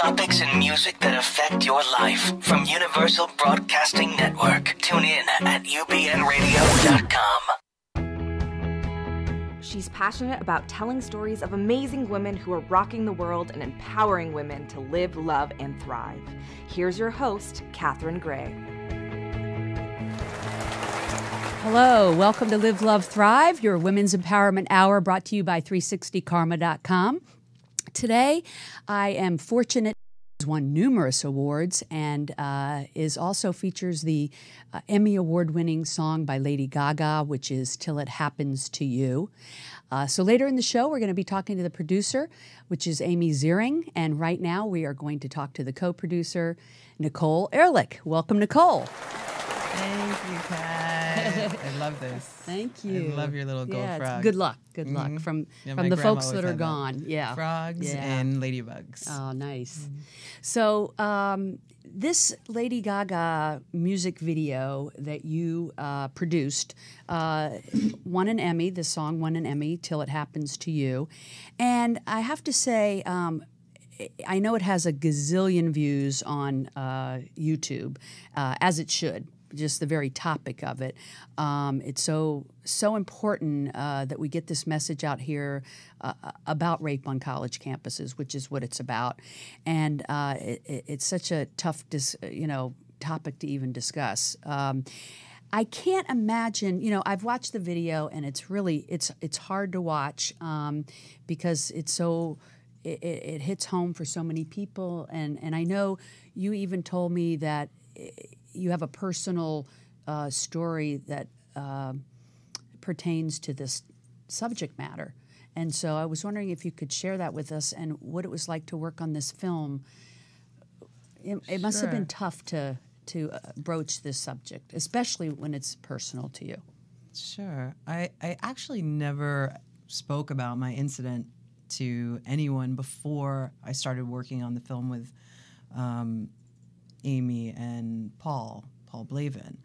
Topics in music that affect your life from Universal Broadcasting Network. Tune in at UBNradio.com. She's passionate about telling stories of amazing women who are rocking the world and empowering women to live, love, and thrive. Here's your host, Catherine Gray. Hello, welcome to Live, Love, Thrive, your Women's Empowerment Hour brought to you by 360karma.com. Today, I am fortunate to have won numerous awards and also features the Emmy Award-winning song by Lady Gaga, which is Till It Happens to You. So later in the show, we're going to be talking to the producer, which is Amy Ziering, and right now we are going to talk to the co-producer, Nicole Ehrlich. Welcome, Nicole. Thank you, Kat. I love this. Thank you. I love your little gold frog. Good luck. Good luck from the folks that are gone. Yeah, frogs and ladybugs. Oh, nice. So this Lady Gaga music video that you produced won an Emmy. The song won an Emmy. Till It Happens to You, and I have to say. I know it has a gazillion views on YouTube, as it should. Just the very topic of it. It's so important that we get this message out here about rape on college campuses, which is what it's about. And it's such a tough, topic to even discuss. I can't imagine, I've watched the video and it's really, it's hard to watch because it's so... It hits home for so many people, and I know you even told me that you have a personal story that pertains to this subject matter, and so I was wondering if you could share that with us and what it was like to work on this film. It must have been tough to broach this subject, especially when it's personal to you. Sure. I actually never spoke about my incident to anyone before I started working on the film with Amy and Paul Blaven.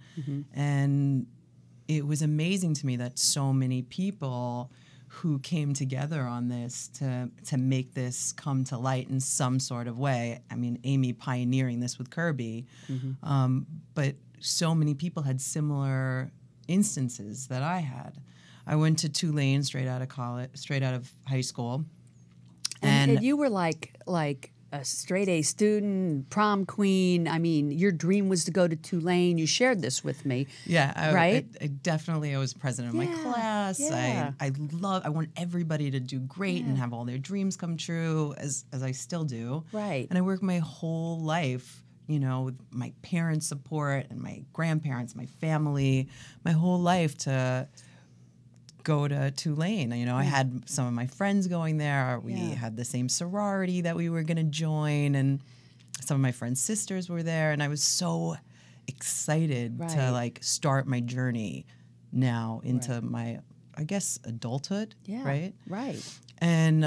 And it was amazing to me that so many people who came together on this to make this come to light in some sort of way. I mean, Amy pioneering this with Kirby, but so many people had similar instances that I had. I went to Tulane straight out of high school, and you were like a straight A student, prom queen. I mean, your dream was to go to Tulane. You shared this with me. Yeah, right. I definitely, I was president of my class. Yeah. I want everybody to do great and have all their dreams come true, as I still do. Right. And I worked my whole life. With my parents' support and my grandparents, my family, my whole life to go to Tulane. I had some of my friends going there. We had the same sorority that we were going to join, and some of my friends' sisters were there, and I was so excited to start my journey now into my, I guess, adulthood. Yeah. Right. Right. And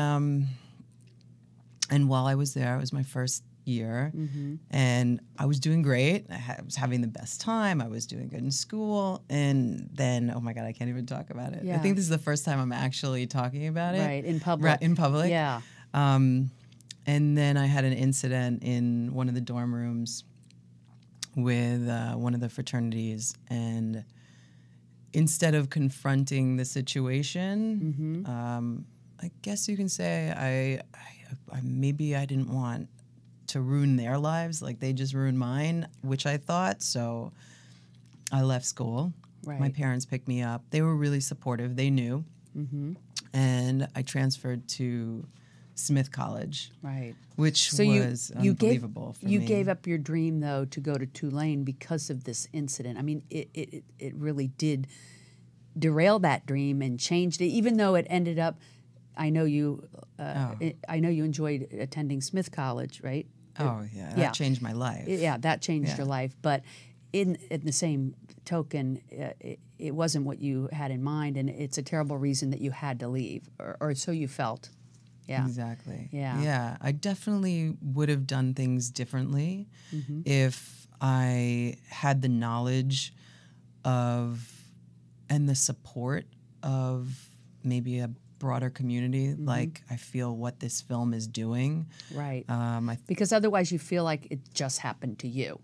while I was there, it was my first year, and I was doing great. I was having the best time. I was doing good in school, and then oh my god, I can't even talk about it. Yeah. I think this is the first time I'm actually talking about it, right, in public. Right, in public, yeah. And then I had an incident in one of the dorm rooms with one of the fraternities, and instead of confronting the situation, I guess you can say I maybe I didn't want to ruin their lives like they just ruined mine, which I thought. So I left school. Right. My parents picked me up. They were really supportive. They knew. And I transferred to Smith College. Right. Which was unbelievable for me. You gave up your dream, though, to go to Tulane because of this incident. I mean, it really did derail that dream and changed it, even though it ended up... I know you enjoyed attending Smith College, right? Oh yeah, that changed my life. Yeah, that changed your life. But in the same token, it wasn't what you had in mind, and it's a terrible reason that you had to leave, or so you felt. Yeah, exactly. Yeah, yeah. I definitely would have done things differently if I had the knowledge of and the support of maybe a broader community, mm-hmm. like I feel what this film is doing. Right. Because otherwise you feel like it just happened to you.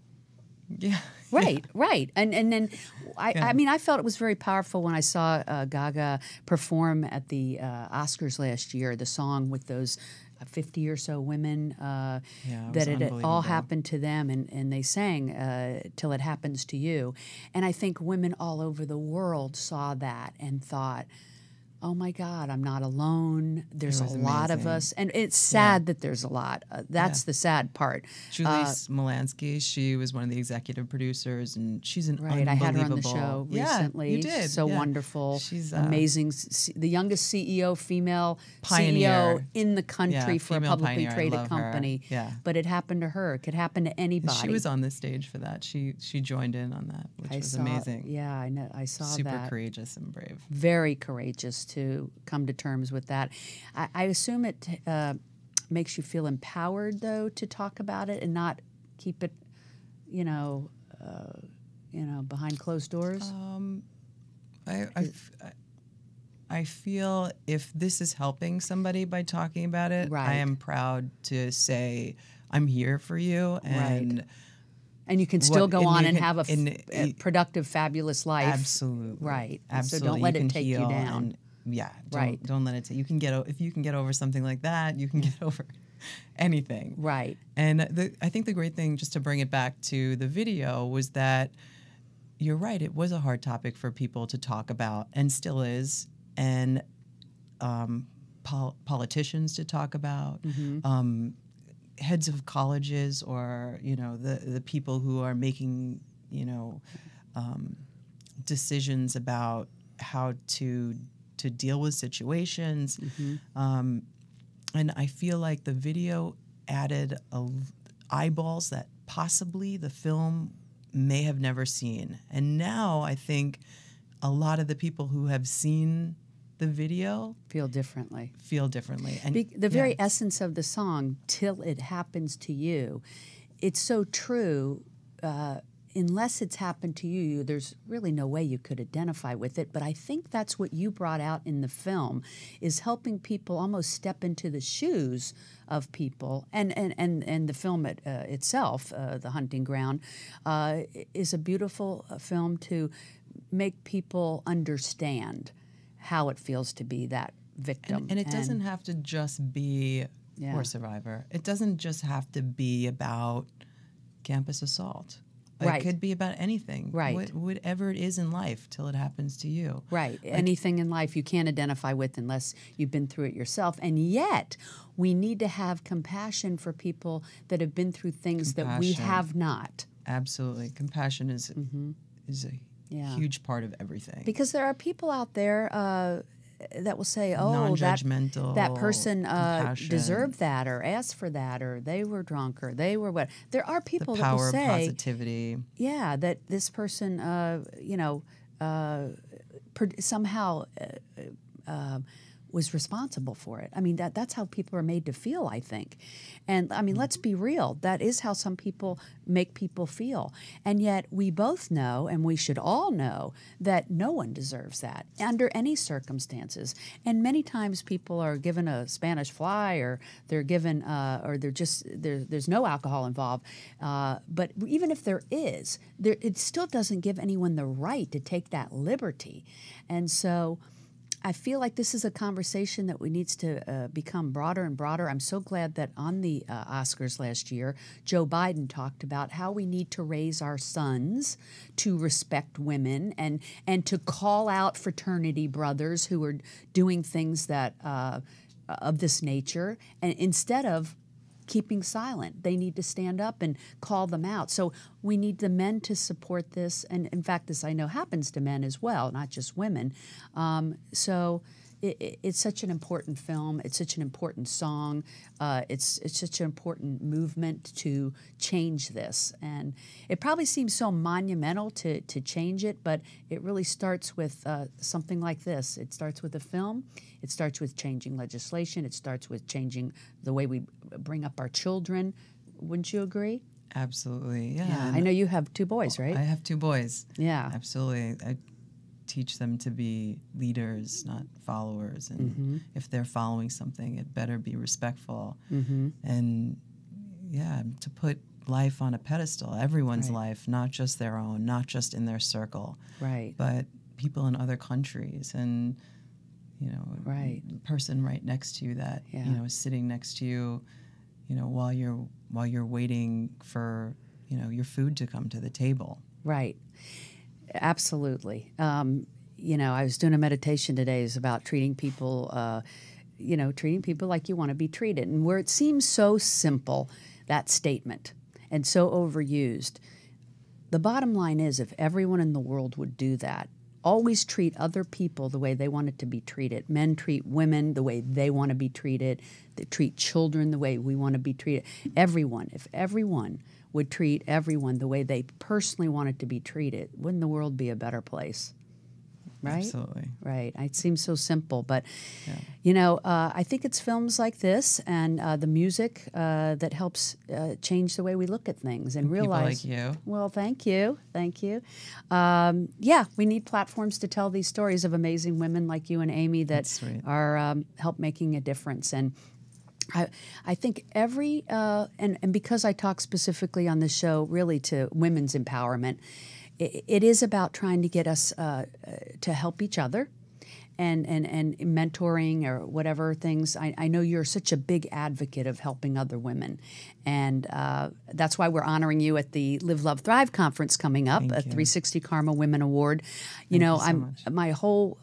Yeah. Right, right. And then, I mean, I felt it was very powerful when I saw Gaga perform at the Oscars last year, the song with those 50 or so women, that it all happened to them, and they sang Till It Happens to You. And I think women all over the world saw that and thought, oh my God, I'm not alone. There's a lot of us. And it's sad that there's a lot. That's the sad part. Julie Smolansky, she was one of the executive producers, and she's an unbelievable... I had her on the show recently. You did. So wonderful. She's amazing. The youngest CEO, female pioneer. CEO in the country for a publicly traded company. Yeah. But it happened to her. It could happen to anybody. She was on the stage for that. She joined in on that, which was amazing. Yeah, I know. I saw that. Super courageous and brave. Very courageous, to come to terms with that. I assume it makes you feel empowered, though, to talk about it and not keep it, behind closed doors. I feel if this is helping somebody by talking about it, I am proud to say I'm here for you, and. Right. And you can still go on and have a productive, fabulous life. Absolutely, right. Absolutely. So don't let it take you down. Yeah, right. Don't let it take you. If you can get over something like that, you can get over anything. Right. And I think the great thing, just to bring it back to the video, was that you're right. It was a hard topic for people to talk about, and still is, and politicians to talk about, heads of colleges, or the people who are making decisions about how to deal with situations, and I feel like the video added eyeballs that possibly the film may have never seen. And now I think a lot of the people who have seen the video feel differently. And the very essence of the song, Till It Happens to You, it's so true. Unless it's happened to you, there's really no way you could identify with it. But I think that's what you brought out in the film, is helping people almost step into the shoes of people. And the film itself, The Hunting Ground, is a beautiful film to make people understand how it feels to be that victim. And it doesn't have to just be or survivor. It doesn't just have to be about campus assault. Right. It could be about anything. Right. Whatever it is in life, till it happens to you. Right. Like, anything in life you can't identify with unless you've been through it yourself. And yet we need to have compassion for people that have been through things that we have not. Absolutely. Compassion is a huge part of everything. Because there are people out there that will say, oh, that person deserved that, or asked for that, or they were drunk, or they were what. There are people that will say... The power of positivity. Yeah, that this person, somehow was responsible for it. I mean, that's how people are made to feel, I think. And, I mean, let's be real. That is how some people make people feel. And yet we both know, and we should all know, that no one deserves that under any circumstances. And many times people are given a Spanish fly, or they're given there's no alcohol involved. But even if there is, it still doesn't give anyone the right to take that liberty. And so... I feel like this is a conversation that needs to become broader and broader. I'm so glad that on the Oscars last year, Joe Biden talked about how we need to raise our sons to respect women, and to call out fraternity brothers who are doing things that of this nature, and instead of keeping silent. They need to stand up and call them out. So we need the men to support this. And in fact, this I know happens to men as well, not just women. So it's such an important film. It's such an important song. It's such an important movement to change this. And it probably seems so monumental to change it, but it really starts with something like this. It starts with a film. It starts with changing legislation. It starts with changing the way we bring up our children. Wouldn't you agree? Absolutely, yeah. I know you have two boys, right? I have two boys. Yeah. Absolutely. I teach them to be leaders, not followers. And mm-hmm. if they're following something, it better be respectful. Mm-hmm. And, yeah, to put life on a pedestal, everyone's right. life, not just their own, not just in their circle. Right. But people in other countries and, you know, right. the person right next to you that, yeah. you know, is sitting next to you, you know, while you're waiting for, you know, your food to come to the table. Right. Absolutely. You know, I was doing a meditation today. It's about treating people, you know, treating people like you want to be treated. And where it seems so simple, that statement, and so overused, the bottom line is if everyone in the world would do that, always treat other people the way they want it to be treated. Men treat women the way they want to be treated. They treat children the way we want to be treated. Everyone, if everyone would treat everyone the way they personally want it to be treated, wouldn't the world be a better place? Right? Absolutely. Right. It seems so simple. But, yeah. you know, I think it's films like this and the music that helps change the way we look at things and realize. People like you. Well, thank you. Thank you. Yeah, we need platforms to tell these stories of amazing women like you and Amy that are help making a difference. And I think every and because I talk specifically on this show really to women's empowerment, it is about trying to get us to help each other and mentoring or whatever things. I know you're such a big advocate of helping other women. And that's why we're honoring you at the Live, Love, Thrive conference coming up, a 360 Karma Women Award. You know, I'm my whole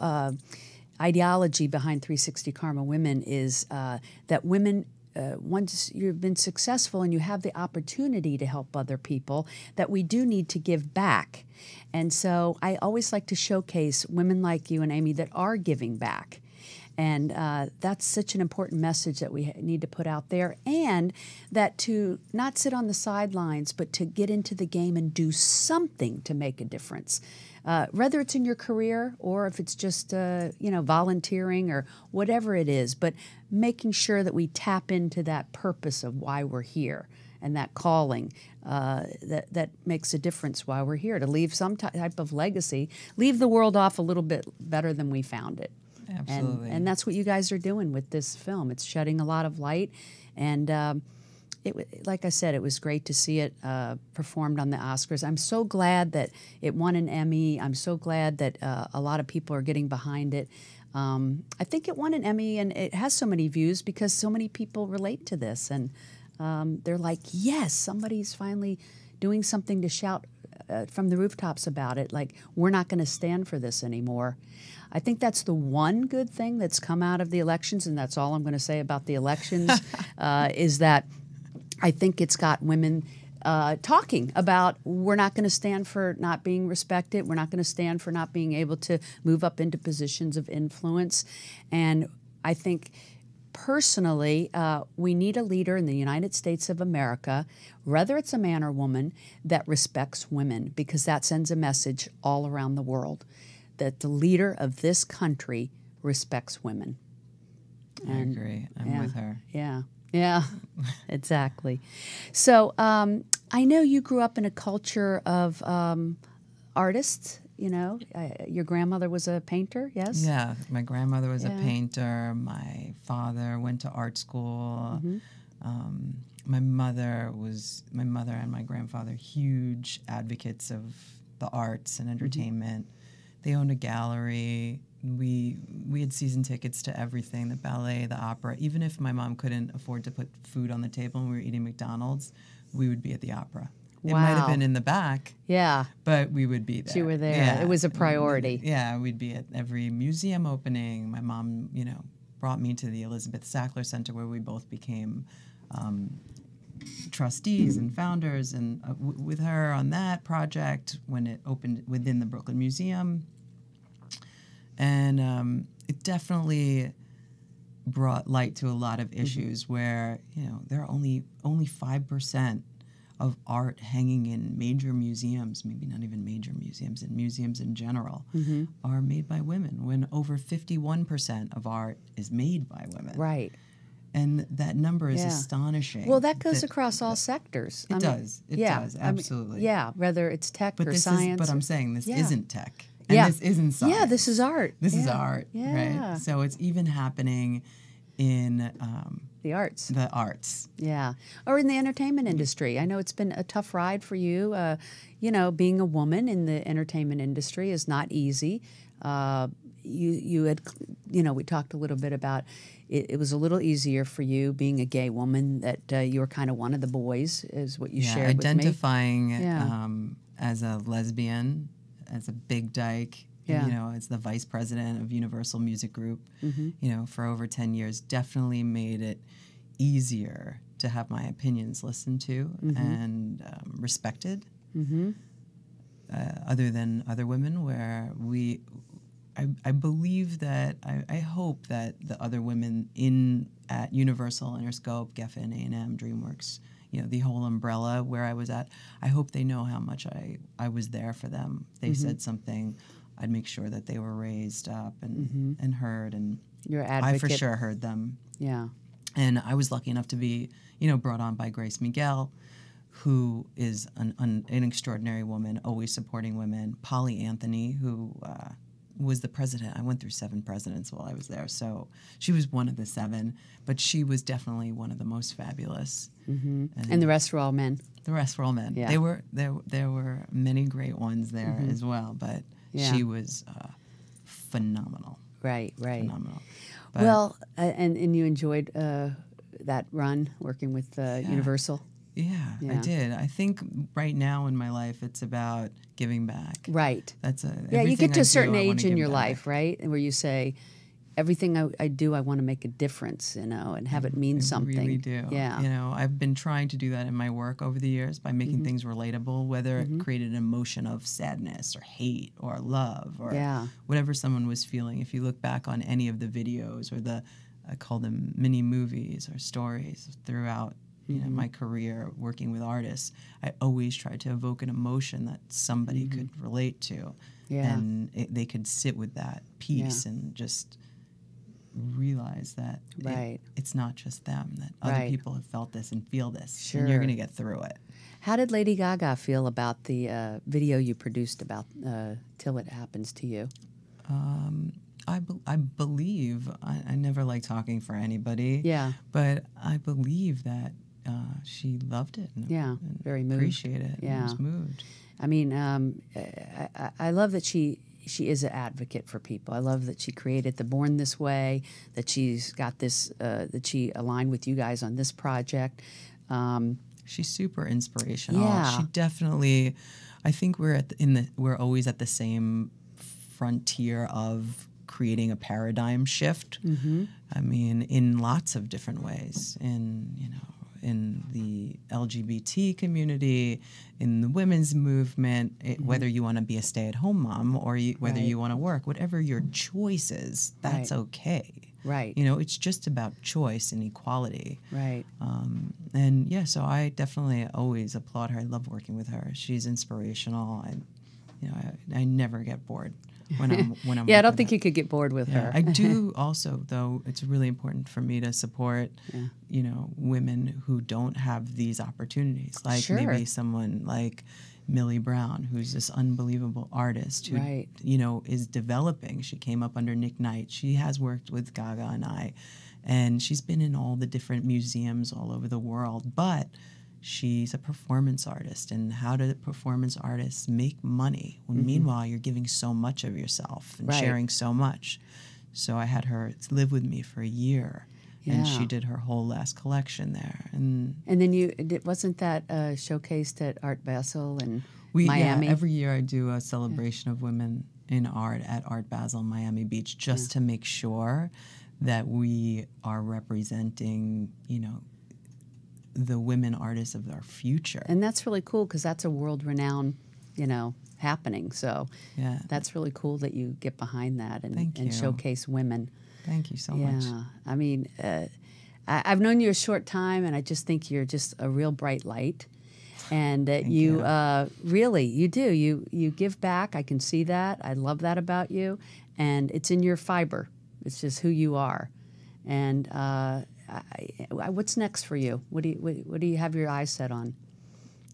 ideology behind 360 Karma Women is that women – once you've been successful and you have the opportunity to help other people, that we do need to give back. And so I always like to showcase women like you and Amy that are giving back. And that's such an important message that we need to put out there, and that to not sit on the sidelines, but to get into the game and do something to make a difference, whether it's in your career or if it's just, you know, volunteering or whatever it is, but making sure that we tap into that purpose of why we're here and that calling that makes a difference while we're here, to leave some type of legacy, leave the world off a little bit better than we found it. Absolutely. And that's what you guys are doing with this film. It's shedding a lot of light. And like I said, it was great to see it performed on the Oscars. I'm so glad that it won an Emmy. I'm so glad that a lot of people are getting behind it. I think it won an Emmy, and it has so many views because so many people relate to this. And they're like, yes, somebody's finally doing something to shout from the rooftops about it, like, we're not going to stand for this anymore. I think that's the one good thing that's come out of the elections, and that's all I'm going to say about the elections, is that I think it's got women talking about, we're not going to stand for not being respected, we're not going to stand for not being able to move up into positions of influence. And I think personally, we need a leader in the United States of America, whether it's a man or woman, that respects women, because that sends a message all around the world that the leader of this country respects women. And I agree. I'm with her. Yeah. Yeah, exactly. So I know you grew up in a culture of artists. You know, your grandmother was a painter, yes? Yeah, my grandmother was a painter. My father went to art school. Mm-hmm. My mother and my grandfather, huge advocates of the arts and entertainment. Mm-hmm. They owned a gallery. We had season tickets to everything, the ballet, the opera. Even if my mom couldn't afford to put food on the table and we were eating McDonald's, we would be at the opera. It might have been in the back. Yeah. But we would be there. You were there. Yeah. It was a priority. Yeah, we'd be at every museum opening. My mom, you know, brought me to the Elizabeth Sackler Center, where we both became trustees and founders. And with her on that project when it opened within the Brooklyn Museum. And it definitely brought light to a lot of issues where, you know, there are only 5% of art hanging in major museums, maybe not even major museums, and museums in general, are made by women, when over 51% of art is made by women. Right. And that number is astonishing. Well, that goes across all sectors. It does. It does, absolutely. I mean, yeah, whether it's tech or science. But I'm saying this isn't tech. And this isn't science. Yeah, this is art. This is art, right? So it's even happening in the arts. The arts. Yeah. Or in the entertainment industry. I know it's been a tough ride for you. You know, being a woman in the entertainment industry is not easy. You had, you know, we talked a little bit about it was a little easier for you being a gay woman, that you were kind of one of the boys, is what you shared with me. Identifying as a lesbian, as a big dyke. You know, as the vice president of Universal Music Group, you know, for over 10 years, definitely made it easier to have my opinions listened to and respected, other than other women, where I believe that, I hope that the other women at Universal, Interscope, Geffen, A&M, DreamWorks, you know, the whole umbrella where I was at, I hope they know how much I was there for them. They said something, I'd make sure that they were raised up and heard, and your advocate. I for sure heard them. Yeah. And I was lucky enough to be, you know, brought on by Grace Miguel, who is an extraordinary woman, always supporting women. Polly Anthony, who was the president. I went through 7 presidents while I was there, so she was one of the 7, but she was definitely one of the most fabulous. And the rest were all men. The rest were all men. Yeah. They were there were many great ones there as well, but she was phenomenal. Right, right. Phenomenal. But well, and you enjoyed that run working with Universal? Yeah, I did. I think right now in my life, it's about giving back. Right. That's yeah, you get to a certain age in your life, right, where you say, everything I do, I want to make a difference, you know, and have it mean something. I really do. Yeah. You know, I've been trying to do that in my work over the years by making things relatable, whether it created an emotion of sadness or hate or love or whatever someone was feeling. If you look back on any of the videos or the, I call them mini movies or stories throughout, you know, my career working with artists, I always try to evoke an emotion that somebody could relate to. Yeah. And they could sit with that piece and just realize that it's not just them, that other people have felt this and feel this, and you're going to get through it. How did Lady Gaga feel about the video you produced about Till It Happens to You? I believe, I never like talking for anybody, but I believe that she loved it. And, very moved. Appreciated it. Yeah. Was moved. I mean, I love that she is an advocate for people. I love that she created the Born This Way, that she's got this, that she aligned with you guys on this project. She's super inspirational. Yeah. She definitely, I think we're always at the same frontier of creating a paradigm shift. I mean, in lots of different ways, in the LGBT community, in the women's movement, whether you want to be a stay-at-home mom or whether you want to work, whatever your choice is, that's okay. Right. You know, it's just about choice and equality. Right. And yeah, so I definitely always applaud her. I love working with her. She's inspirational. I never get bored when I'm yeah, I don't think you could get bored with her. I do also, though, it's really important for me to support, you know, women who don't have these opportunities. Like maybe someone like Millie Brown, who's this unbelievable artist who, you know, is developing. She came up under Nick Knight. She has worked with Gaga and I, and she's been in all the different museums all over the world, but she's a performance artist, and how do performance artists make money when meanwhile you're giving so much of yourself and sharing so much? So I had her live with me for a year, and she did her whole last collection there. And then you wasn't that showcased at Art Basel in Miami? Yeah, every year I do a celebration of women in art at Art Basel, Miami Beach, just to make sure that we are representing, you know, the women artists of our future. And that's really cool because that's a world-renowned, you know, happening. So that's really cool that you get behind that and showcase women. Thank you so much. Yeah, I mean, I've known you a short time, and I just think you're just a real bright light. And that you really, you do. You give back. I can see that. I love that about you. And it's in your fiber. It's just who you are. And what's next for you? What do you have your eyes set on?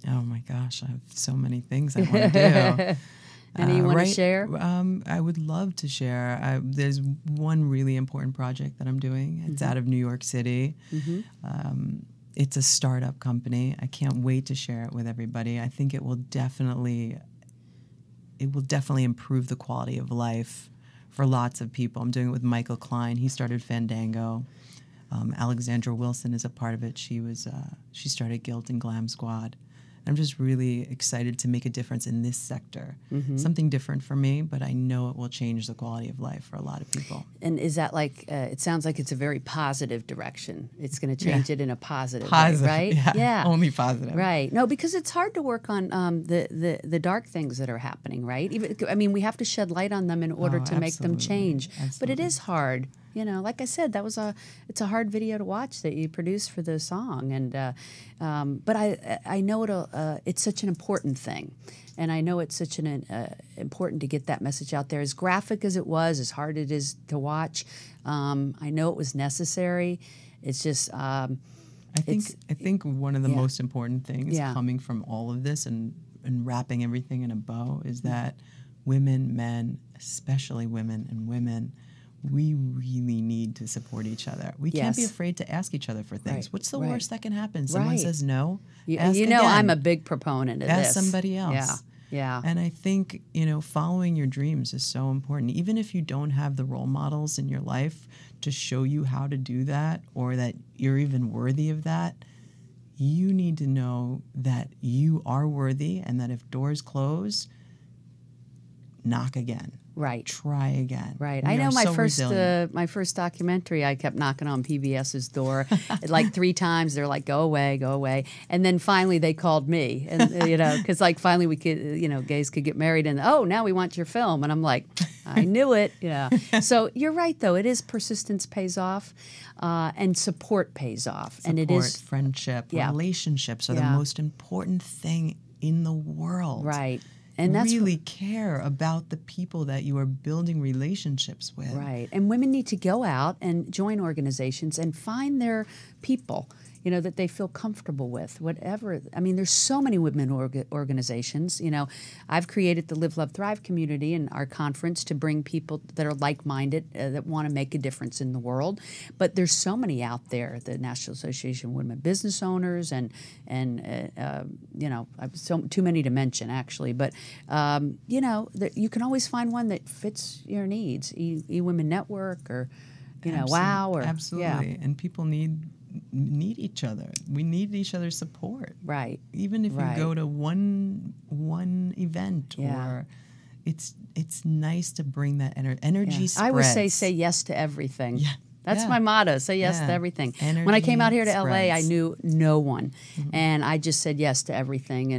Oh my gosh, I have so many things I want to do. Any you want to share? I would love to share. There's one really important project that I'm doing. It's out of New York City. It's a startup company. I can't wait to share it with everybody. I think it will definitely improve the quality of life for lots of people. I'm doing it with Michael Klein. He started Fandango. Alexandra Wilson is a part of it. She started Guilt and Glam Squad. I'm just really excited to make a difference in this sector. Something different for me, but I know it will change the quality of life for a lot of people. And is that like, it sounds like it's a very positive direction. It's going to change it in a positive way, right? Yeah. Only positive. Right. No, because it's hard to work on the dark things that are happening, right? Even, I mean, we have to shed light on them in order to make them change. But it is hard. You know, like I said, that was it's a hard video to watch that you produced for the song, and but I know it's such an important thing, and I know it's such an important to get that message out there. As graphic as it was, as hard it is to watch, I know it was necessary. It's just I think one of the most important things coming from all of this and wrapping everything in a bow is that women, men, especially women and women. We really need to support each other. We can't be afraid to ask each other for things. Right. What's the worst that can happen? Someone says no. You know, again. I'm a big proponent of this. Ask somebody else. Yeah. And I think, you know, following your dreams is so important. Even if you don't have the role models in your life to show you how to do that or that you're even worthy of that, you need to know that you are worthy and that if doors close, knock again. Right. Try again. Right. I know my first documentary, I kept knocking on PBS's door like 3 times. They're like, go away, go away. And then finally they called me, and you know, because like finally we could, you know, gays could get married, and oh, now we want your film. And I'm like, I knew it. Yeah. So you're right, though. It is persistence pays off, and support pays off. Support, and it is friendship, relationships are the most important thing in the world. Right. And that's really care about the people that you are building relationships with. Right. And women need to go out and join organizations and find their people, you know, that they feel comfortable with, whatever. I mean, there's so many women organizations. You know, I've created the Live, Love, Thrive community in our conference to bring people that are like-minded, that want to make a difference in the world. But there's so many out there, the National Association of Women Business Owners and you know, too many to mention, actually. But, you know, you can always find one that fits your needs, eWomen Network or, you know, WOW. Or, absolutely. Yeah. And people need each other. We need each other's support. Right. Even if you go to one event or it's nice to bring that energy spreads. I would say yes to everything. Yeah. That's my motto. Say yes to everything. Energy when I came out here to LA, I knew no one. And I just said yes to everything.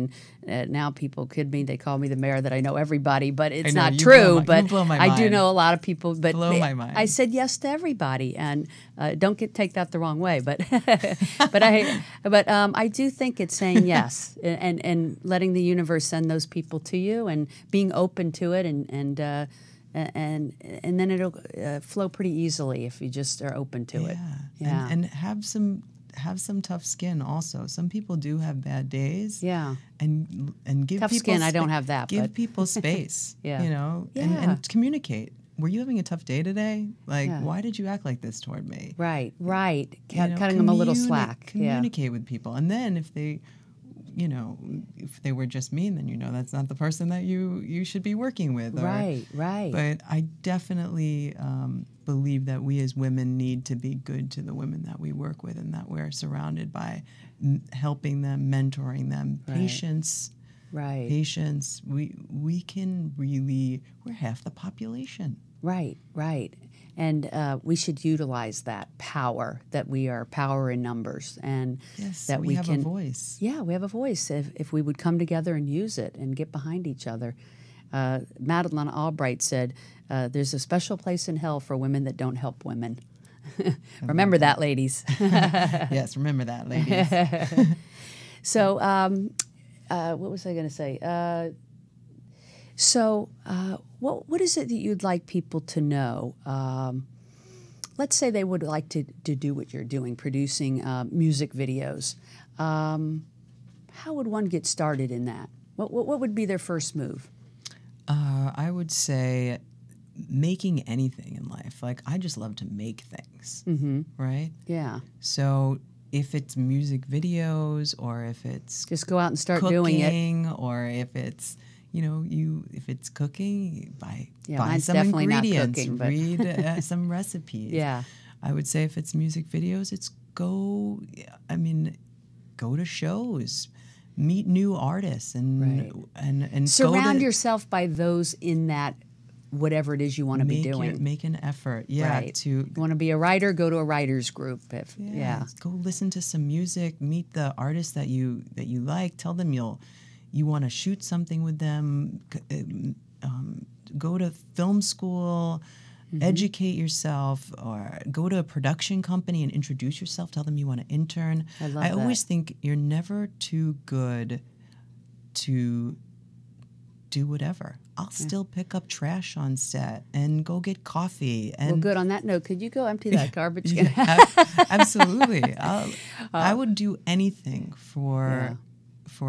And now people kid me. They call me the mayor that I know everybody, but it's not true. But I do know a lot of people. But I said yes to everybody. And don't take that the wrong way. But but I do think it's saying yes and letting the universe send those people to you and being open to it and then it'll flow pretty easily if you just are open to it. Yeah, and have some tough skin also. Some people do have bad days. Yeah, and give tough people skin. I don't have that. Give people space. You know, and communicate. Were you having a tough day today? Like, why did you act like this toward me? Right. Cutting them a little slack. Communicate with people, and then if they. You know, if they were just mean, then you know that's not the person that you should be working with. Or, right. But I definitely believe that we as women need to be good to the women that we work with and that we're surrounded by, helping them, mentoring them, patience. Right. Patience. We can really, we're half the population. Right. And we should utilize that power, that we are power in numbers. And that we have a voice. Yeah, we have a voice. If we would come together and use it and get behind each other. Madeleine Albright said, there's a special place in hell for women that don't help women. Remember that, ladies. Yes, remember that, ladies. So what was I going to say? What is it that you'd like people to know? Let's say they would like to do what you're doing, producing music videos. How would one get started in that? What would be their first move? I would say making anything in life. Like, I just love to make things, right? Yeah. So if it's music videos, or if it's just go out and start doing it, or if it's if it's cooking, buy some ingredients, read some recipes. Yeah. I would say if it's music videos, it's go to shows, meet new artists, and surround yourself by those in that whatever it is you want to be doing. Make an effort, you want to be a writer, go to a writer's group. Go listen to some music, meet the artists that you like, tell them you want to shoot something with them, go to film school. Educate yourself, or go to a production company and introduce yourself. Tell them you want to intern. I always think you're never too good to do whatever. I'll still pick up trash on set and go get coffee. And well, good. On that note, could you go empty that garbage can? Absolutely. I would do anything for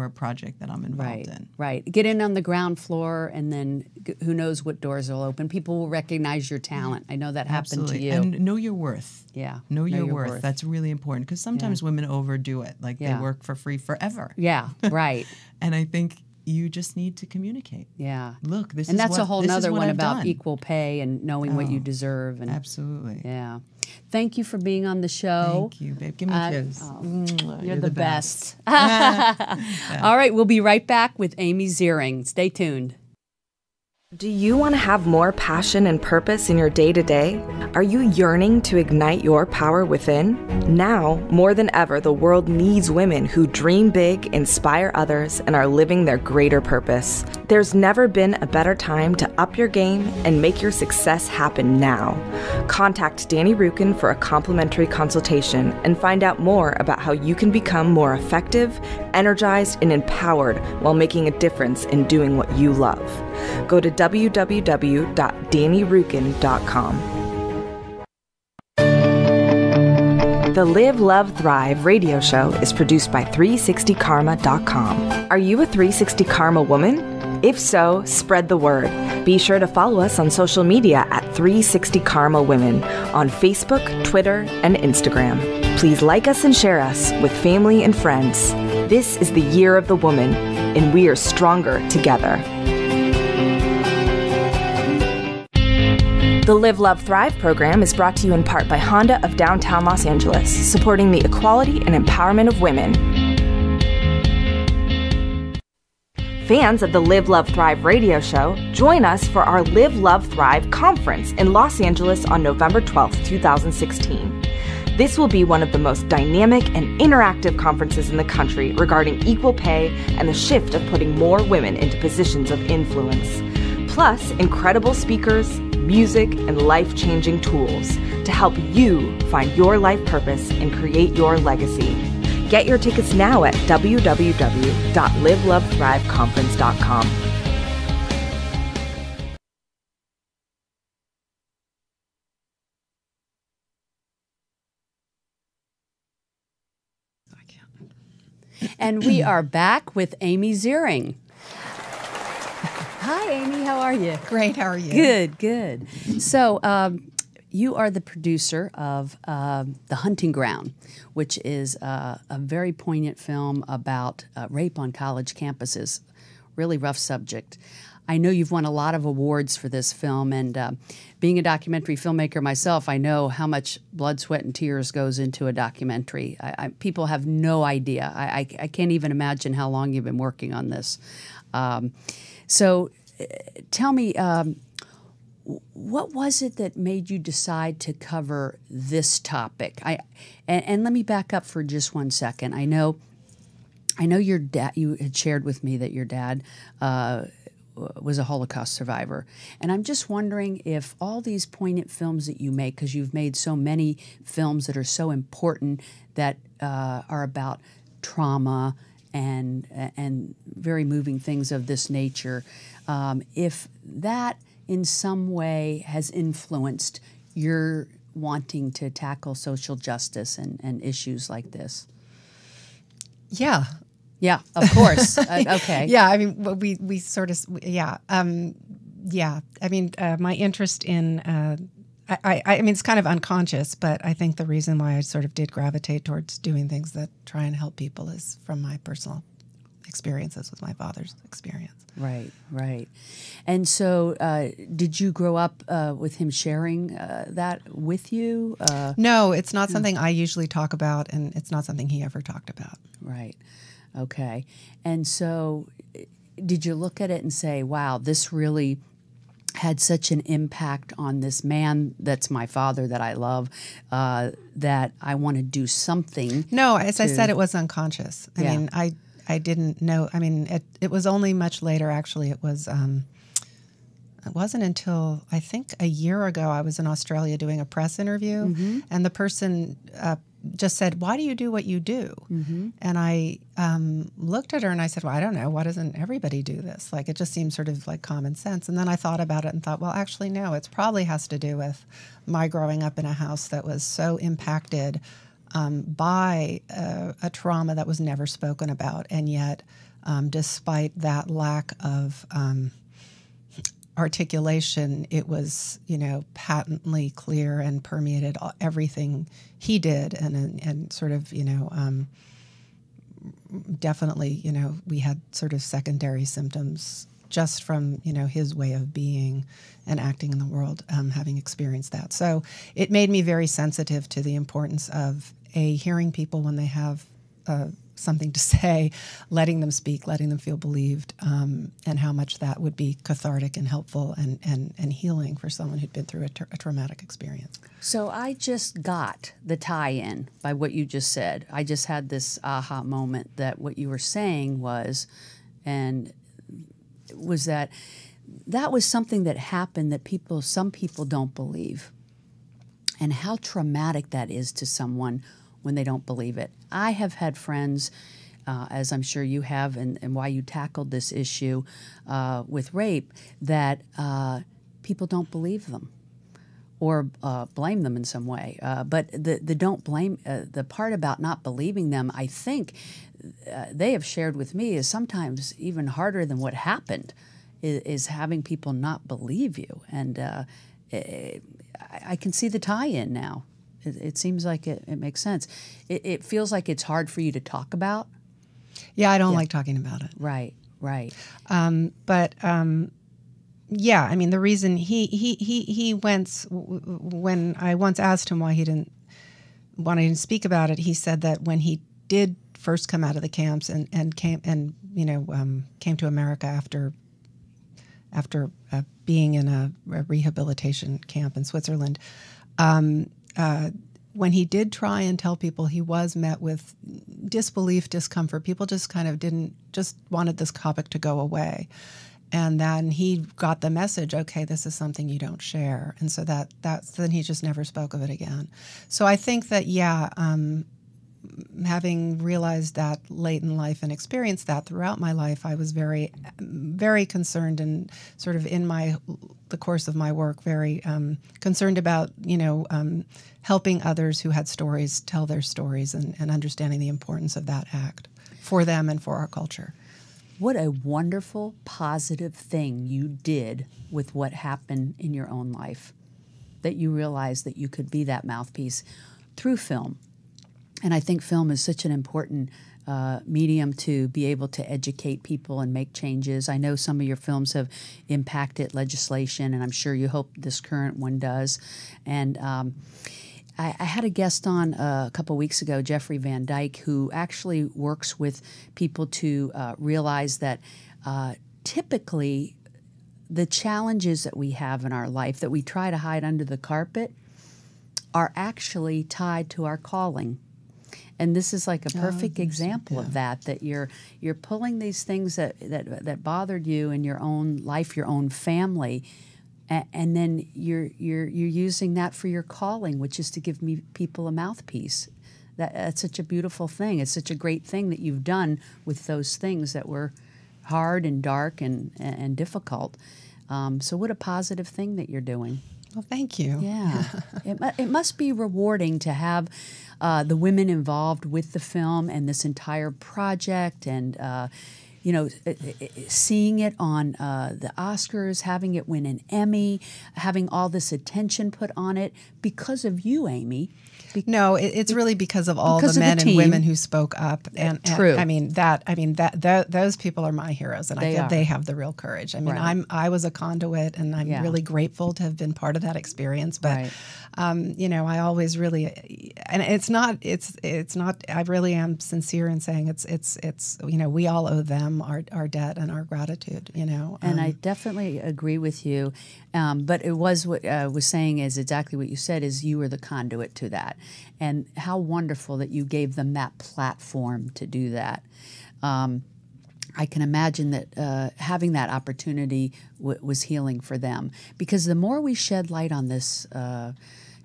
a project that I'm involved in. Right. Get in on the ground floor, and then who knows what doors will open. People will recognize your talent. I know that happened to you. And know your worth. Yeah. Know your worth. That's really important, because sometimes women overdo it. Like they work for free forever. Yeah, right. And I think you just need to communicate. Yeah. Look, this and is that's what, a whole nother one I've about done. Equal pay and knowing what you deserve. And absolutely. Yeah. Thank you for being on the show. Thank you, babe. Give me a kiss. You're the best. All right, we'll be right back with Amy Ziering. Stay tuned. Do you want to have more passion and purpose in your day-to-day? Are you yearning to ignite your power within? Now, more than ever, the world needs women who dream big, inspire others, and are living their greater purpose. There's never been a better time to up your game and make your success happen now. Contact Danny Rukin for a complimentary consultation and find out more about how you can become more effective, energized, and empowered while making a difference in doing what you love. Go to www.dannyrukin.com. The Live, Love, Thrive radio show is produced by 360karma.com. Are you a 360 Karma woman? If so, spread the word. Be sure to follow us on social media at 360 Karma Women on Facebook, Twitter, and Instagram. Please like us and share us with family and friends. This is the year of the woman, and we are stronger together. The Live, Love, Thrive program is brought to you in part by Honda of Downtown Los Angeles, supporting the equality and empowerment of women. Fans of the Live, Love, Thrive radio show, join us for our Live, Love, Thrive conference in Los Angeles on November 12th, 2016. This will be one of the most dynamic and interactive conferences in the country regarding equal pay and the shift of putting more women into positions of influence. Plus, incredible speakers, music, and life-changing tools to help you find your life purpose and create your legacy. Get your tickets now at www.livelovethriveconference.com. And we are back with Amy Ziering. Hi, Amy. How are you? Great. How are you? Good, good. So you are the producer of The Hunting Ground, which is a very poignant film about rape on college campuses. Really rough subject. I know you've won a lot of awards for this film, and being a documentary filmmaker myself, I know how much blood, sweat, and tears goes into a documentary. People have no idea. I can't even imagine how long you've been working on this. So tell me, what was it that made you decide to cover this topic? And let me back up for just one second. I know your dad. You had shared with me that your dad was a Holocaust survivor, and I'm just wondering if all these poignant films that you make, because you've made so many films that are so important that are about trauma and very moving things of this nature, if that in some way has influenced your wanting to tackle social justice and issues like this. Yeah. Yeah, of course. Okay. Yeah, I mean, we sort of, yeah. Yeah. I mean, my interest in, I mean, it's kind of unconscious, but I think the reason why I sort of did gravitate towards doing things that try and help people is from my personal experiences with my father's experience. Right, right. And so did you grow up with him sharing that with you? No, it's not something I usually talk about, and it's not something he ever talked about. Right. Okay. And so did you look at it and say, wow, this really had such an impact on this man that's my father that I love, that I want to do something? No, as I said, it was unconscious. I mean, I didn't know. I mean, it was only much later, actually. It was, it wasn't until I think a year ago I was in Australia doing a press interview, and the person just said, "Why do you do what you do?" And I looked at her and I said, "Well, I don't know. Why doesn't everybody do this? Like, it just seems sort of like common sense." And then I thought about it and thought, well, actually, no, it probably has to do with my growing up in a house that was so impacted by a trauma that was never spoken about. And yet, despite that lack of articulation, it was, you know, patently clear and permeated everything he did, and sort of, you know, definitely, you know, we had sort of secondary symptoms just from, you know, his way of being and acting in the world, having experienced that. So it made me very sensitive to the importance of hearing people when they have something to say, letting them speak, letting them feel believed, and how much that would be cathartic and helpful and healing for someone who'd been through a traumatic experience. So I just got the tie-in by what you just said. I just had this aha moment that what you were saying was that was something that happened that some people don't believe, and how traumatic that is to someone when they don't believe it. I have had friends, as I'm sure you have, and why you tackled this issue with rape, that people don't believe them or blame them in some way. But the don't blame, the part about not believing them, I think they have shared with me, is sometimes even harder than what happened, is having people not believe you. And I can see the tie-in now. It seems like it makes sense. It feels like it's hard for you to talk about. Yeah, I don't like talking about it. Right, right. Yeah, I mean, the reason when I once asked him why he didn't want to speak about it, he said that when he did first come out of the camps and came to America after being in a rehabilitation camp in Switzerland. When he did try and tell people, he was met with disbelief, discomfort. People just kind of wanted this topic to go away. And then he got the message, okay, this is something you don't share. And so then he just never spoke of it again. So I think that, having realized that late in life and experienced that throughout my life, I was very, very concerned and sort of in the course of my work, very concerned about, helping others who had stories tell their stories and understanding the importance of that act for them and for our culture. What a wonderful, positive thing you did with what happened in your own life, that you realized that you could be that mouthpiece through film. And I think film is such an important medium to be able to educate people and make changes. I know some of your films have impacted legislation, and I'm sure you hope this current one does. And I had a guest on a couple weeks ago, Jeffrey Van Dyke, who actually works with people to realize that typically the challenges that we have in our life that we try to hide under the carpet are actually tied to our calling. And this is like a perfect example of that, that you're pulling these things that bothered you in your own life, your own family, and then you're using that for your calling, which is to give people a mouthpiece. That's such a beautiful thing. It's such a great thing that you've done with those things that were hard and dark and difficult. So what a positive thing that you're doing. Well, thank you. Yeah. It must be rewarding to have the women involved with the film and this entire project, and you know, seeing it on the Oscars, having it win an Emmy, having all this attention put on it because of you, Amy. No, it's really because of all the men and women who spoke up, and true. I mean, those people are my heroes, and I feel they have the real courage. I mean, right. I was a conduit, and I'm really grateful to have been part of that experience. But you know, I always really, and it's not. I really am sincere in saying it's you know, we all owe them our debt and our gratitude. You know, and I definitely agree with you. But it was what I was saying is exactly what you said. Is you were the conduit to that. And how wonderful that you gave them that platform to do that. I can imagine that having that opportunity was healing for them. Because the more we shed light on this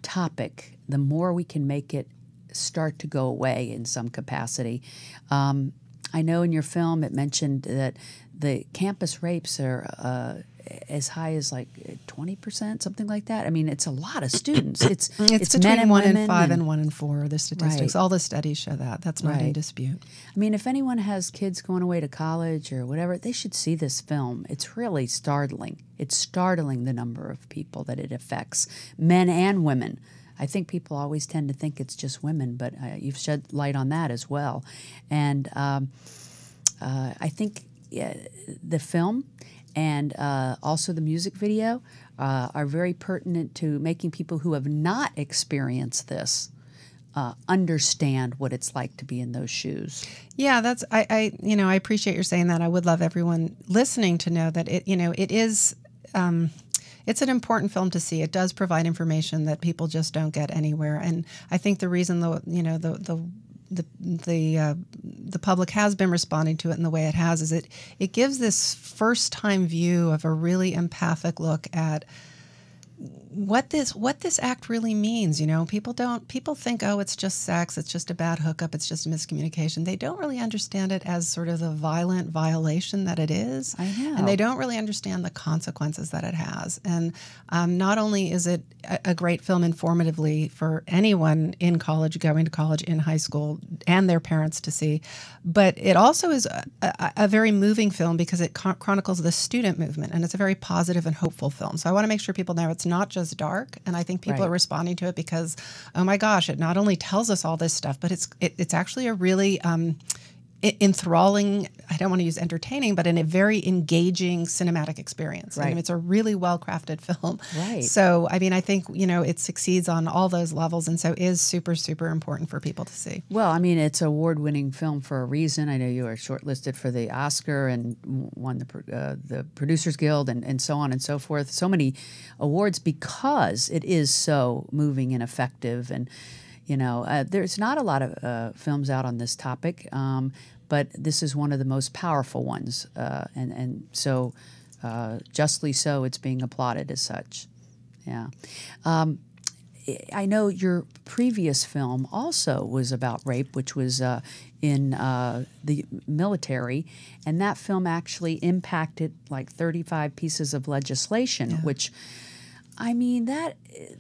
topic, the more we can make it start to go away in some capacity. I know in your film it mentioned that the campus rapes are as high as like 20%, something like that. I mean, it's a lot of students. It's between men and women, 1 in 5 and 1 in 4 are the statistics. Right. All the studies show that. That's not in dispute. I mean, if anyone has kids going away to college or whatever, they should see this film. It's really startling. It's startling the number of people that it affects, men and women. I think people always tend to think it's just women, but you've shed light on that as well. And I think the film and also the music video are very pertinent to making people who have not experienced this understand what it's like to be in those shoes. Yeah, that's I you know, I appreciate your saying that. I would love everyone listening to know that it, you know, it is it's an important film to see. It does provide information that people just don't get anywhere, and I think the reason the public has been responding to it in the way it has is it gives this first-time view of a really empathic look at what this act really means. You know, people think, oh, it's just sex, it's just a bad hookup, it's just miscommunication. They don't really understand it as sort of the violent violation that it is. I know. And they don't really understand the consequences that it has. And not only is it a great film informatively for anyone in college, going to college, in high school, and their parents to see, but it also is a very moving film because it chronicles the student movement, and it's a very positive and hopeful film. So I want to make sure people know it's not just dark, and I think people are responding to it because, oh my gosh, it not only tells us all this stuff, but it's actually a really enthralling, I don't want to use entertaining, but in a very engaging cinematic experience. Right. I mean, it's a really well-crafted film. Right. So, I mean, I think, you know, it succeeds on all those levels, and so is super, super important for people to see. Well, I mean, it's an award-winning film for a reason. I know you were shortlisted for the Oscar and won the Producers Guild and so on and so forth. So many awards because it is so moving and effective, and you know, there's not a lot of films out on this topic, but this is one of the most powerful ones, and so justly so, it's being applauded as such. Yeah, I know your previous film also was about rape, which was in the military, and that film actually impacted like 35 pieces of legislation, which. I mean,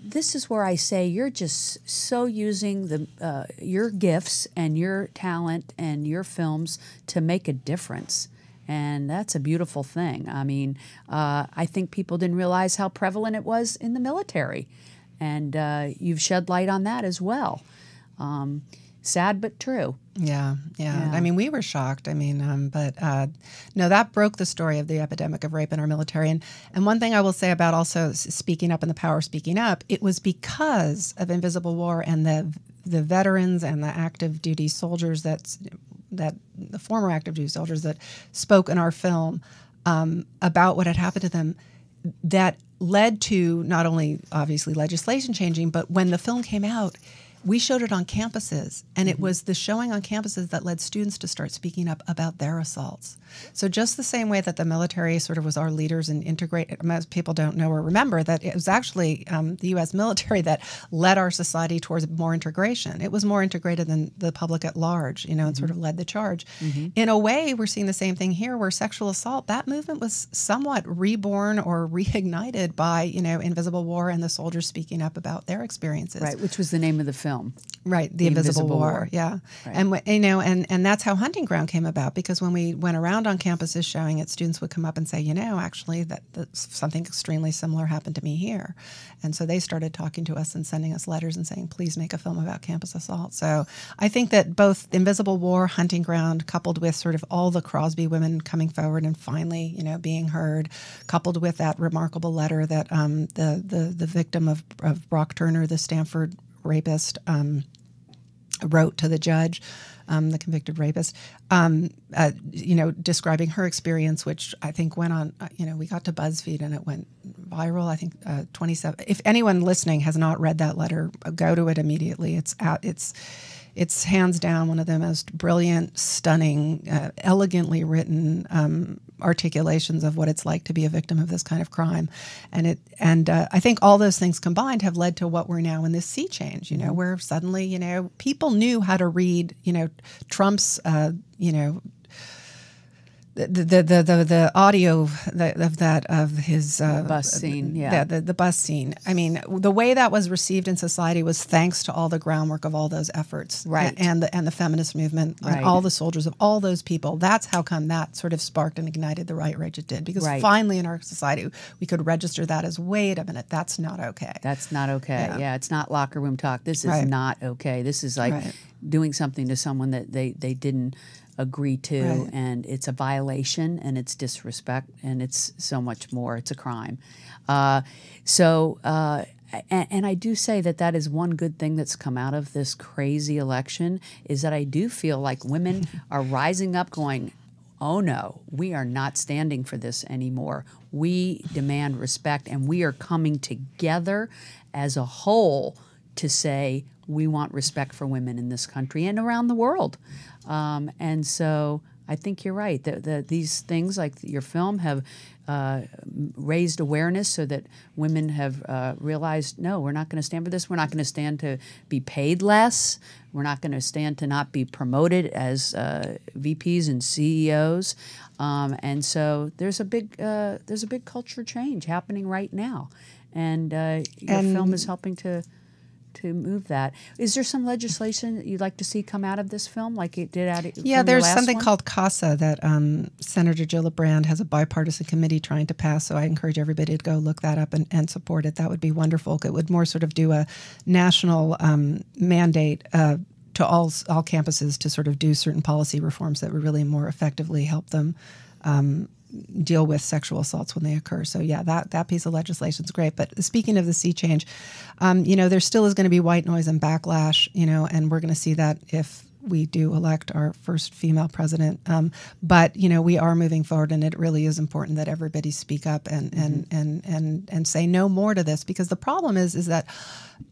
this is where I say you're just so using the your gifts and your talent and your films to make a difference, and that's a beautiful thing. I mean, I think people didn't realize how prevalent it was in the military, and you've shed light on that as well. Sad but true. Yeah, yeah, yeah. I mean, we were shocked. I mean, but no, that broke the story of the epidemic of rape in our military. And one thing I will say about also speaking up and the power of speaking up, it was because of Invisible War and the veterans and the active duty soldiers that the former active duty soldiers that spoke in our film about what had happened to them that led to not only obviously legislation changing, but when the film came out, we showed it on campuses, and it was the showing on campuses that led students to start speaking up about their assaults. So just the same way that the military sort of was our leaders and integrate, most people don't know or remember that it was actually the U.S. military that led our society towards more integration. It was more integrated than the public at large, you know, and sort of led the charge. In a way, we're seeing the same thing here where sexual assault, that movement was somewhat reborn or reignited by, you know, Invisible War and the soldiers speaking up about their experiences. Right, which was the name of the film. film. Right, the Invisible War. Yeah. Right. And you know, and that's how Hunting Ground came about, because when we went around on campuses showing it, students would come up and say, you know, actually that something extremely similar happened to me here. And so they started talking to us and sending us letters and saying, please make a film about campus assault. So I think that both Invisible War, Hunting Ground, coupled with sort of all the Crosby women coming forward and finally, you know, being heard, coupled with that remarkable letter that the victim of Brock Turner, the Stanford rapist, wrote to the judge, the convicted rapist, you know, describing her experience, which I think went on, you know, we got to BuzzFeed and it went viral. I think 27. If anyone listening has not read that letter, go to it immediately. It's out. It's hands down one of the most brilliant, stunning, elegantly written articulations of what it's like to be a victim of this kind of crime, and I think all those things combined have led to what we're now in this sea change. You know, where suddenly, you know, people knew how to read, you know, Trump's, you know, the audio of that of his the bus scene, yeah, the bus scene. I mean, the way that was received in society was thanks to all the groundwork of all those efforts, right? And the feminist movement, right. And all the soldiers of all those people. That's how come that sort of sparked and ignited the right rage it did, because right. Finally in our society we could register that as, wait a minute, that's not okay. That's not okay. Yeah, yeah, it's not locker room talk. This is right. Not okay. This is like right. Doing something to someone that they didn't agree to, right. And it's a violation, and it's disrespect, and it's so much more. It's a crime. And I do say that that is one good thing that's come out of this crazy election, is that I do feel like women are rising up going, oh no, we are not standing for this anymore. We demand respect, and we are coming together as a whole to say we want respect for women in this country and around the world. And so I think you're right. These things like your film have raised awareness so that women have realized, no, we're not going to stand for this. We're not going to stand to be paid less. We're not going to stand to not be promoted as VPs and CEOs. And so there's a big culture change happening right now. And your film is helping to move that. Is there some legislation that you'd like to see come out of this film, like it did out of yeah, there's something called CASA that Senator Gillibrand has a bipartisan committee trying to pass, so I encourage everybody to go look that up and support it. That would be wonderful. It would more sort of do a national mandate to all campuses to sort of do certain policy reforms that would really more effectively help them deal with sexual assaults when they occur. So yeah, that piece of legislation is great. But speaking of the sea change, you know, there still is going to be white noise and backlash, you know, and we're going to see that if we do elect our first female president. But, you know, we are moving forward, and it really is important that everybody speak up and say no more to this, because the problem is that,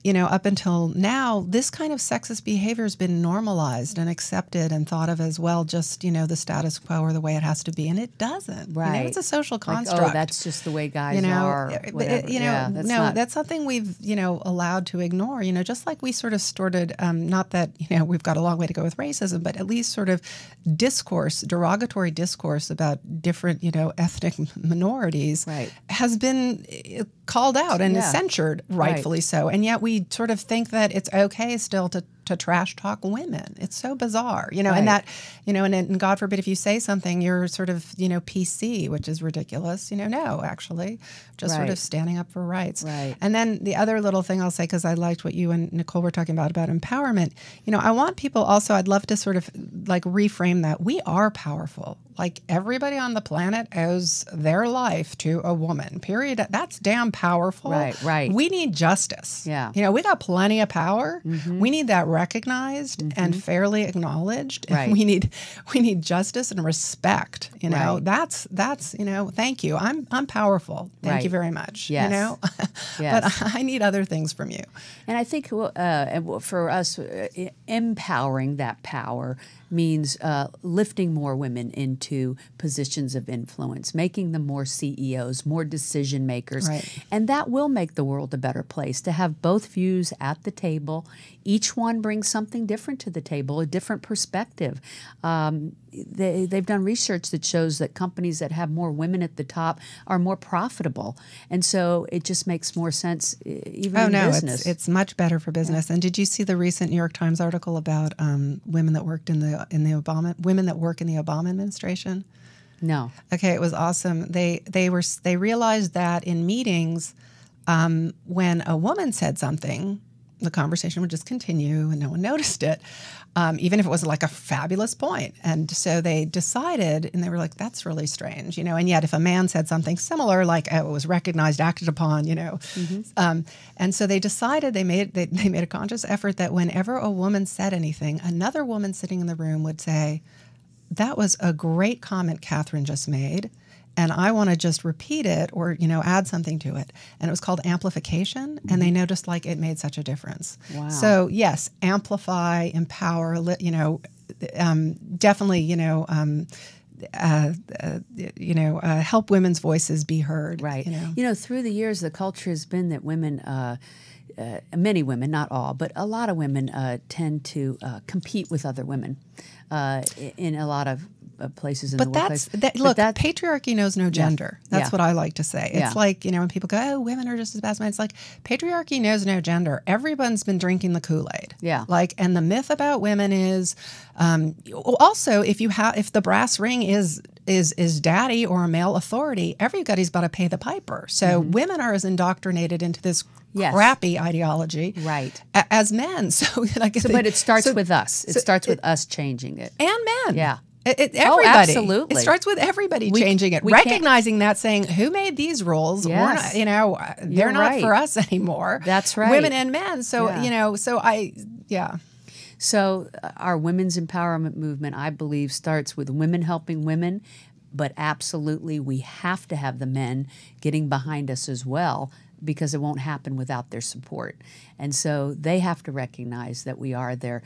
you know, up until now, this kind of sexist behavior has been normalized and accepted and thought of as, well, just, you know, the status quo or the way it has to be, and it doesn't. Right. You know, it's a social construct. Like, oh, that's just the way guys are. You know, yeah, that's something we've, you know, allowed to ignore, you know, just like we sort of started, not that, you know, we've got a long way to go with racism, but at least sort of discourse, derogatory discourse about different, you know, ethnic minorities right. has been called out and yeah. censured, rightfully right. so. And yet we sort of think that it's okay still to trash talk women. It's so bizarre, you know, right. and that, you know, and God forbid if you say something, you're sort of, you know, PC, which is ridiculous, you know, no, actually, just right. sort of standing up for rights. Right. And then the other little thing I'll say, because I liked what you and Nicole were talking about empowerment, you know, I want people also, I'd love to sort of like reframe that. We are powerful. Like, everybody on the planet owes their life to a woman, period. That's damn powerful. Right, right. We need justice. Yeah. You know, we got plenty of power. Mm-hmm. We need that recognized mm-hmm. and fairly acknowledged. Right. And we need justice and respect, you know. Right. That's you know, thank you. I'm powerful. Thank right. you very much. Yes. You know. Yes. But I need other things from you. And I think for us, empowering that power means lifting more women into positions of influence, making them more CEOs, more decision makers. Right. And that will make the world a better place to have both views at the table. Each one brings something different to the table, a different perspective. They've done research that shows that companies that have more women at the top are more profitable. And so it just makes more sense even in business. It's much better for business. Yeah. And did you see the recent New York Times article about women that worked in the Obama administration? No. Okay, it was awesome. They realized that in meetings, when a woman said something, the conversation would just continue and no one noticed it, even if it was like a fabulous point. And so they decided, and they were like, that's really strange, you know, and yet if a man said something similar, like it was recognized, acted upon, you know. Mm-hmm. And so they decided, they made a conscious effort that whenever a woman said anything, another woman sitting in the room would say, that was a great comment Catherine just made, and I want to just repeat it or, you know, add something to it. And it was called amplification, and they noticed, like, it made such a difference. Wow. So, yes, amplify, empower, you know, definitely, help women's voices be heard. Right. You know, through the years, the culture has been that women many women, not all, but a lot of women tend to compete with other women in a lot of places in the workplace. But look, patriarchy knows no gender. Yeah. That's what I like to say. It's like, you know, when people go, oh, women are just as bad as men, it's like, patriarchy knows no gender. Everyone's been drinking the Kool-Aid. Yeah. Like, and the myth about women is, also, if the brass ring is daddy or a male authority, everybody's got to pay the piper. So women are as indoctrinated into this crappy ideology as men. So, like, but it starts with us. It starts with us changing it. And men. Yeah. Everybody. Oh, absolutely. It starts with everybody changing it, recognizing that, saying, who made these rules? Yes. We're not, you know, they're not for us anymore. That's right. Women and men. So, you know, so So our women's empowerment movement, I believe, starts with women helping women, but absolutely we have to have the men getting behind us as well, because it won't happen without their support. And so they have to recognize that we are their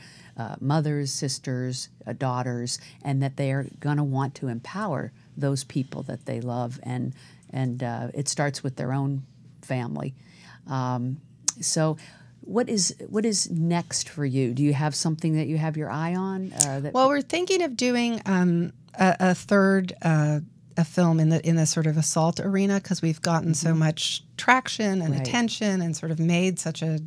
mothers, sisters, daughters, and that they are going to want to empower those people that they love. And it starts with their own family. So what is next for you? Do you have something that you have your eye on? Well, we're thinking of doing a third a film in the sort of assault arena, because we've gotten so much traction and attention and sort of made such a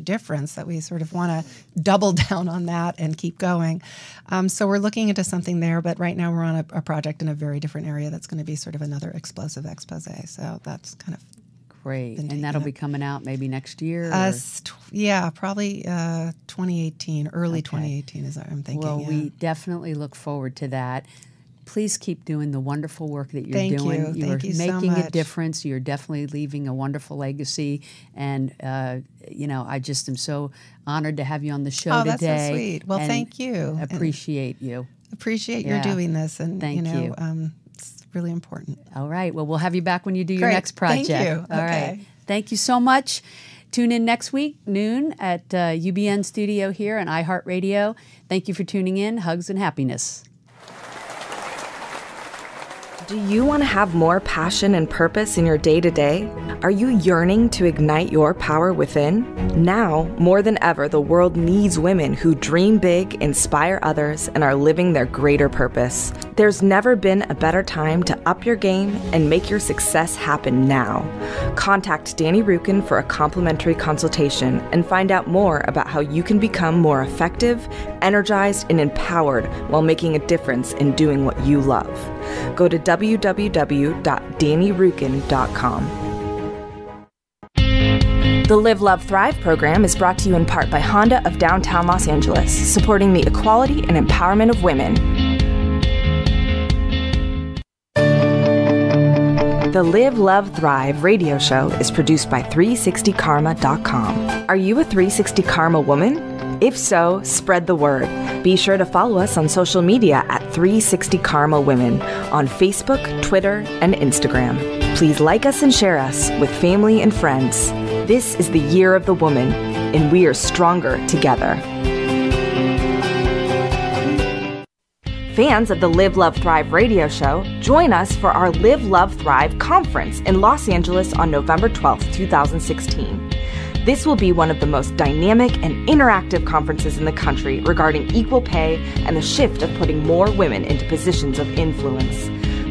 difference that we sort of want to double down on that and keep going. So we're looking into something there, but right now we're on a project in a very different area that's going to be sort of another explosive expose. So that's kind of great. And that'll be coming out maybe next year? Yeah, probably 2018, early 2018 is what I'm thinking. Well, we definitely look forward to that. Please keep doing the wonderful work that you're doing. Thank you making so much. A difference. You're definitely leaving a wonderful legacy. And, you know, I just am so honored to have you on the show today. Oh, that's so sweet. Well, thank you. Appreciate you. Appreciate your doing this. And, thank you. It's really important. All right. Well, we'll have you back when you do your next project. Thank you. All right. Thank you so much. Tune in next week, noon, at UBN Studio here on iHeartRadio. Thank you for tuning in. Hugs and happiness. Do you want to have more passion and purpose in your day-to-day? Are you yearning to ignite your power within? Now, more than ever, the world needs women who dream big, inspire others, and are living their greater purpose. There's never been a better time to up your game and make your success happen now. Contact Danny Rukin for a complimentary consultation and find out more about how you can become more effective, energized, and empowered while making a difference in doing what you love. Go to www.dannyrukin.com. The Live, Love, Thrive program is brought to you in part by Honda of Downtown Los Angeles, supporting the equality and empowerment of women. The Live, Love, Thrive radio show is produced by 360karma.com. Are you a 360 Karma woman? If so, spread the word. Be sure to follow us on social media at 360 Karma Women on Facebook, Twitter, and Instagram. Please like us and share us with family and friends. This is the year of the woman, and we are stronger together. Fans of the Live, Love, Thrive radio show, join us for our Live, Love, Thrive conference in Los Angeles on November 12, 2016. This will be one of the most dynamic and interactive conferences in the country regarding equal pay and the shift of putting more women into positions of influence.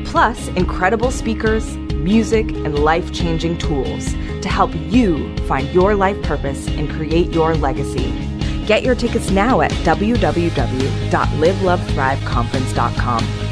Plus, incredible speakers, music, and life-changing tools to help you find your life purpose and create your legacy. Get your tickets now at www.livelovethriveconference.com.